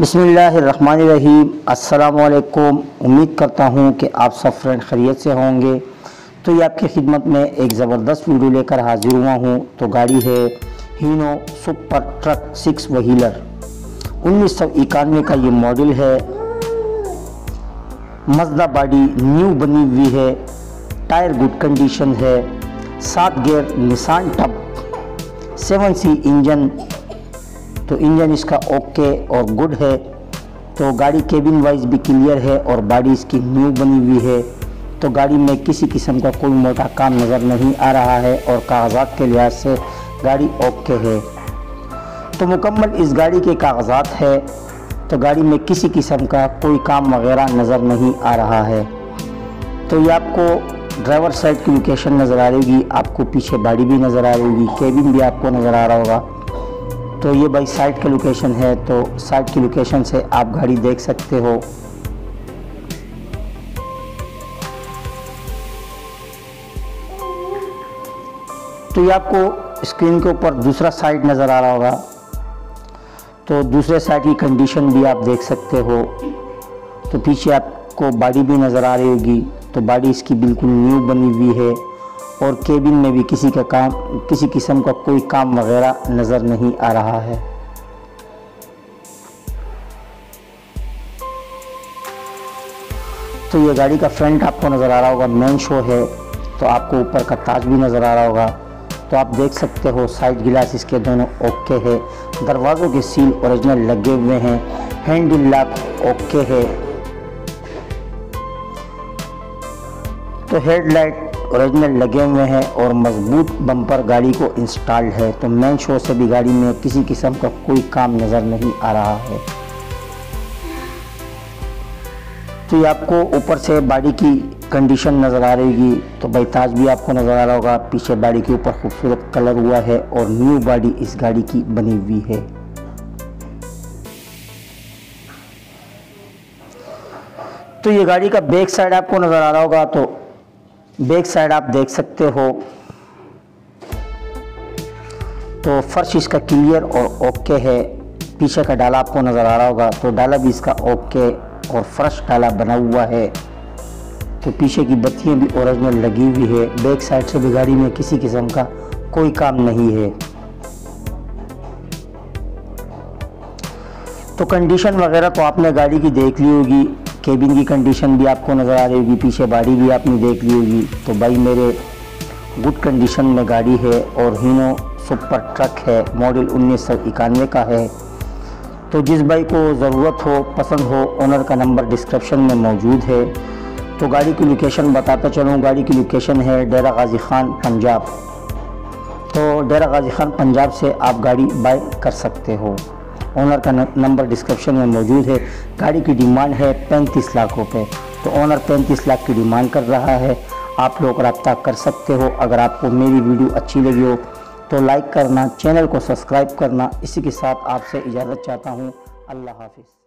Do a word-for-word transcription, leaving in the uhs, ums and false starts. बिस्मिल्लाहिर्रहमानिर्रहीम। अस्सलामुअलैकुम। उम्मीद करता हूँ कि आप सब फ्रेंड खैरियत से होंगे। तो ये आपकी खिदमत में एक ज़बरदस्त वीडियो लेकर हाजिर हुआ हूँ। तो गाड़ी है Hino super truck six wheeler, उन्नीस सौ इक्यानवे का ये मॉडल है। मज़दा बॉडी न्यू बनी हुई है, टायर गुड कंडीशन है, सात gear Nissan tub, seven C engine. तो इंजन इसका ओके और गुड है। तो गाड़ी केबिन वाइज भी क्लियर है और बॉडी इसकी न्यू बनी हुई है। तो गाड़ी में किसी किस्म का कोई मोटा काम नज़र नहीं आ रहा है और कागजात के लिहाज से गाड़ी ओके है। तो मुकम्मल इस गाड़ी के कागजात है। तो गाड़ी में किसी किस्म का कोई काम वगैरह नज़र नहीं आ रहा है। तो ये आपको ड्राइवर साइड की लोकेशन नज़र आ रही होगी, आपको पीछे बॉडी भी नज़र आ रही होगी, केबिन भी आपको नज़र आ रहा होगा। तो ये भाई साइड की लोकेशन है। तो साइड की लोकेशन से आप गाड़ी देख सकते हो। तो ये आपको स्क्रीन के ऊपर दूसरा साइड नज़र आ रहा होगा। तो दूसरे साइड की कंडीशन भी आप देख सकते हो। तो पीछे आपको बॉडी भी नज़र आ रही होगी। तो बॉडी इसकी बिल्कुल न्यू बनी हुई है और केबिन में भी किसी का काम किसी किस्म का कोई काम वगैरह नज़र नहीं आ रहा है। तो ये गाड़ी का फ्रंट आपको नज़र आ रहा होगा, मेन शो है। तो आपको ऊपर का ताज भी नज़र आ रहा होगा। तो आप देख सकते हो साइड गिलास इसके दोनों ओके है, दरवाज़ों के सील ओरिजिनल लगे हुए हैं, हैंडल लॉक ओके है। तो हेडलाइट ओरिजिनल लगे हुए हैं और मजबूत बम्पर गाड़ी को इंस्टॉल्ड है। तो मेन शो से भी गाड़ी में किसी किस्म का कोई काम नज़र नहीं आ रहा है। तो ये आपको ऊपर से बॉडी की कंडीशन नज़र आ रही। तो भाई ताज भी आपको नज़र आ रहा होगा, पीछे बॉडी के ऊपर खूबसूरत कलर हुआ है और न्यू बॉडी इस गाड़ी की बनी हुई है। तो ये गाड़ी का बैक साइड आपको नज़र आ रहा होगा। तो बैक साइड आप देख सकते हो। तो फर्श इसका क्लियर और ओके है। पीछे का डाला आपको नज़र आ रहा होगा। तो डाला भी इसका ओके और फर्श डाला बना हुआ है। तो पीछे की बत्तियां भी ओरिजिनल लगी हुई है। बैक साइड से भी गाड़ी में किसी किस्म का कोई काम नहीं है। तो कंडीशन वगैरह तो आपने गाड़ी की देख ली होगी, केबिन की कंडीशन भी आपको नज़र आ रही होगी, पीछे बॉडी भी आपने देख ली होगी। तो भाई मेरे गुड कंडीशन में गाड़ी है और हीनो सुपर ट्रक है, मॉडल उन्नीस सौ इक्यानवे का है। तो जिस भाई को ज़रूरत हो, पसंद हो, ओनर का नंबर डिस्क्रिप्शन में मौजूद है। तो गाड़ी की लोकेशन बताता चलूँ। गाड़ी की लोकेशन है डेरा गाजी खान पंजाब। तो डेरा गाजी खान पंजाब से आप गाड़ी बाय कर सकते हो। ओनर का नंबर डिस्क्रिप्शन में मौजूद है। गाड़ी की डिमांड है पैंतीस लाख रुपये। तो ओनर पैंतीस लाख की डिमांड कर रहा है। आप लोग रब्ता कर सकते हो। अगर आपको मेरी वीडियो अच्छी लगी हो तो लाइक करना, चैनल को सब्सक्राइब करना। इसी के साथ आपसे इजाज़त चाहता हूँ। अल्लाह हाफिज़।